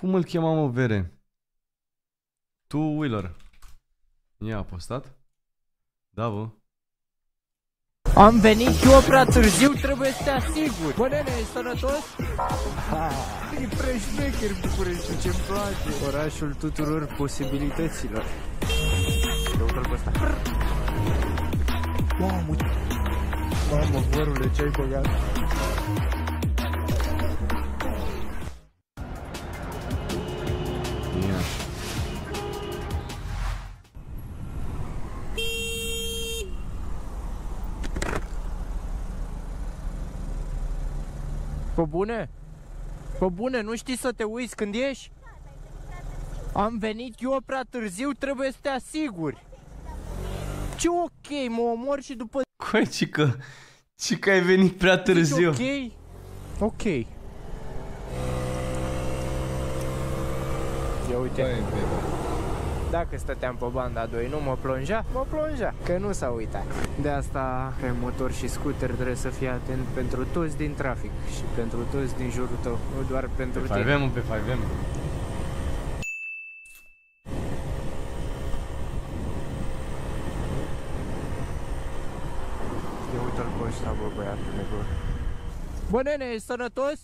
Cum îl chema, mă, vere? Two-wheeler. Ia postat? Da, vă. Am venit eu prea târziu, trebuie să te asiguri. Bă, nene, ești sănătos? E prea șmecher București, ce-mi place. Orașul tuturor posibilităților. Dă-l pe ăsta. Mamă, vărule, ce-ai băgat? Pe bune? Pe bune, nu știi să te uiți când ieși? Am venit eu prea târziu, trebuie să te asiguri. Ce ok, mă omor și după... Coi, cică, cică ai venit prea târziu. Ok? Ok. Ia uite. Dacă stăteam pe banda 2, nu mă plonja? Mă plonja, că nu s-a uitat. De asta, pe motor și scooter trebuie să fii atent pentru toți din trafic și pentru toți din jurul tău, nu doar pentru tine. Pe 5M, pe 5M. Ia uite-l pe ăsta, bă, băiatul nebun. Bă, nene, ești sănătos?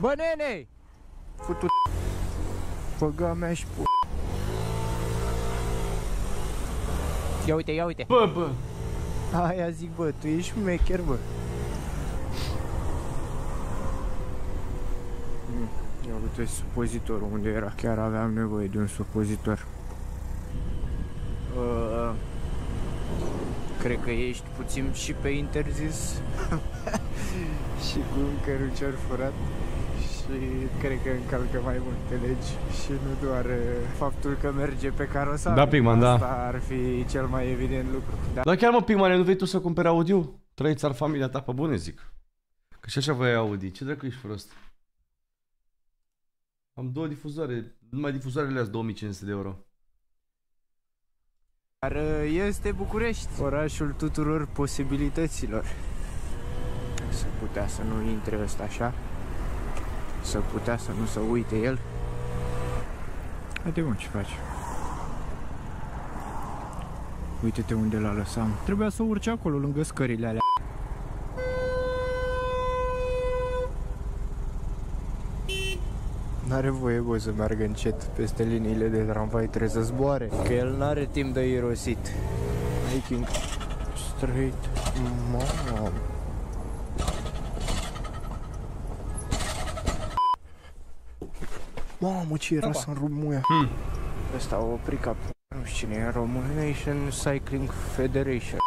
Bă, nene! Futu... Băga mea și p***. Ia uite, ia uite. Bă, bă. Aia zic, bă, tu ești mecher, bă. Ia uite supozitorul unde era. Chiar aveam nevoie de un supozitor. Cred că ești puțin și pe interzis. Și cu un cărucior furat. Și cred că încalcă mai multe legi și nu doar faptul că merge pe carosară. Da, Pigman, da. Asta ar fi cel mai evident lucru. Dar chiar, mă, Pigman, nu vei tu să cumperi Audi-ul? Trăiți ar familia ta, pe bune, zic. Că și așa voi Audi, ce dracu ești prost? Am două difuzoare, numai difuzoarele astea 2500 de euro. Dar este București, orașul tuturor posibilităților. S-ar putea să nu intre ăsta așa. S-ar putea să nu se uite el. Haide, mă, ce faci? Uite-te unde l-a lăsat. Trebuia să urci acolo, lângă scările alea. N-are voie, bă, să meargă încet peste liniile de tramvai, trebuie să zboare. Că el n-are timp de irosit. Hiking straight, mamă. Mamă, ce era să-mi rup muia. Ăsta a oprit ca p***, nu știu cine e, român. Nation Cycling Federation.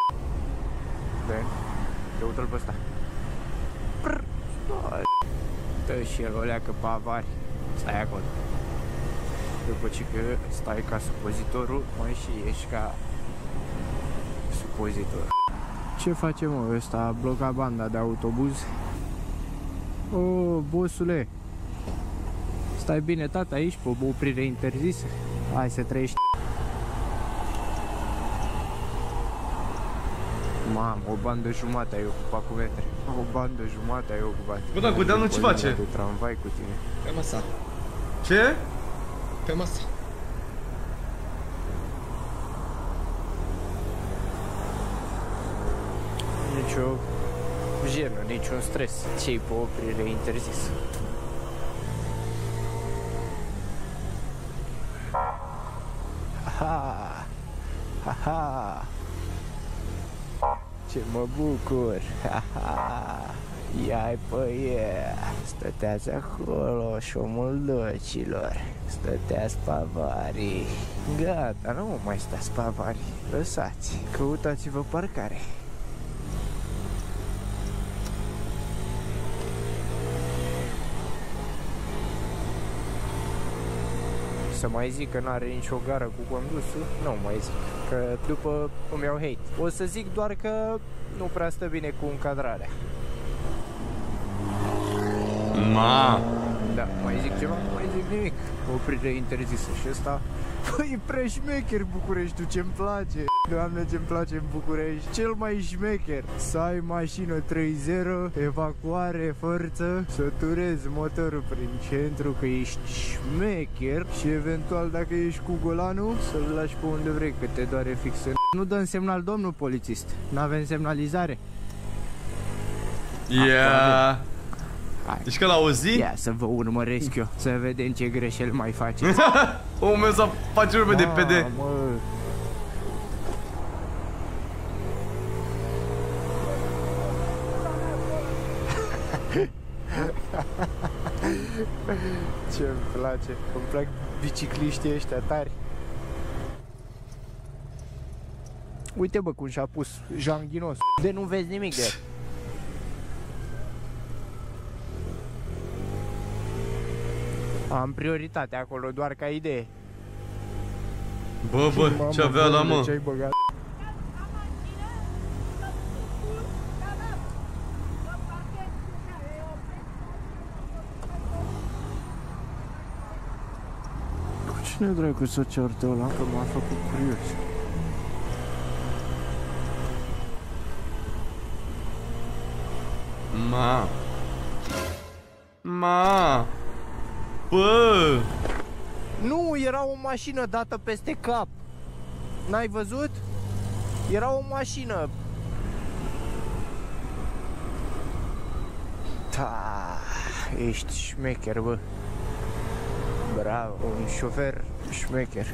Ben, te uită-l pe ăsta. Dă și el o leacă pe avari. Stai acolo. După ce că stai ca supozitorul, măi, și ești ca supozitor. Ce face, mă, ăsta a blocat banda de autobuz. O, bosule, stai bine, tata, aici, pe o oprire interzisă. Hai să trăiești. Mamă, o bandă jumătate ai ocupat cu vetre. O bandă jumătate ai ocupat. Bă, dar Gudeanu ce face? De tramvai cu tine. Pe masă. Ce? Pe masă. Nicio jenă, niciun stres. Ce-i pe oprire interzisă? Ha, ha, ha. Ce mă bucur. Ha, ha. Ia-i pe ea. Stăteați acolo, șomul docilor. Stăteați pavarii. Gata, nu mai stați pavarii. Lăsați, căutați-vă parcare. Să mai zic că n-are nicio gară cu condusul, nu mai zic, că după îmi iau hate. O să zic doar că nu prea stă bine cu încadrarea. Ma! Da. mai zic ceva, nu mai zic nimic. Oprire interzisă și ăsta. Păi, pre șmecher București, tu ce-mi place. Doamne, ce-mi place în București. Cel mai șmecher. Să ai mașină 3-0, evacuare, forță, să turezi motorul prin centru, că ești șmecher. Și eventual, dacă ești cu golanul, să-l lași pe unde vrei, că te doare fix în... Nu dăm semnal, domnul polițist. N-avem semnalizare. Yeah. Deci că l-auzi? Ia să vă urmăresc eu, să vedem ce greșeli mai faceți. Omul meu să face urme de PD. Ce-mi place, îmi plac bicicliștii ăștia tari. Uite bă cum și-a pus janghinos. De nu vezi nimic de el. Am prioritate acolo, doar ca idee. Bă, bă, ce avea la mă? Ce-ai băgat? Cu cine dracu să ceartă ăla? Că m-a făcut curios. Ma. Bă! Nu, era o mașină dată peste cap. N-ai văzut? Era o mașină. Ta, ești șmecher, bă. Bravo, un șofer șmecher.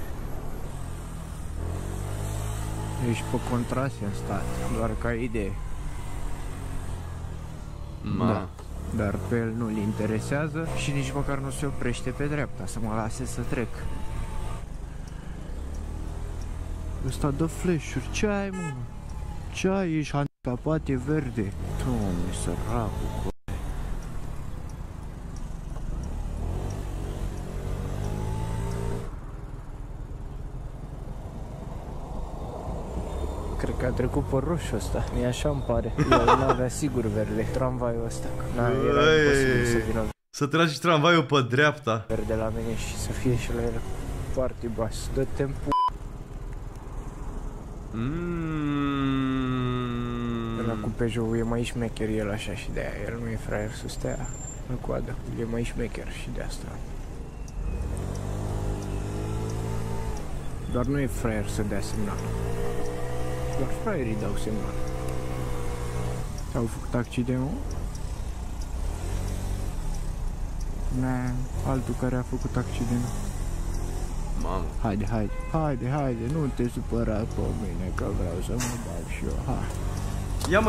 Ești pe contrase în stat, doar ca idee. Ma. Da. Dar pe el nu-l interesează și nici măcar nu se oprește pe dreapta, să mă lase să trec. Ăsta dă flash-uri, ce ai, mă? Ce ai, ești handicapat, e verde. Doamne, săracul. Cred că a trecut pe roșu ăsta. E așa îmi pare. El n-avea sigur verde tramvaiul ăsta. N-a, era imposibil să vină. Să tragi tramvaiul pe dreapta. Verde la mine și să fie și la el foarte bas. Dă-te-n p***. Ăla cu Peugeot e mai șmecher el așa și de-aia. El nu e fraier să stea în coadă. E mai șmecher și de asta. Doar nu e fraier să dea semnal. Doar fraierii dau semnal. S-au făcut accidentul? Ne, altul care a făcut accidentul. Mamă. Haide, nu te supăra pe mine că vreau să mă bag și eu. Hai. Ia mă